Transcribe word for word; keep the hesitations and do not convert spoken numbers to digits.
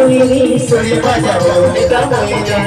Ini sudah baca,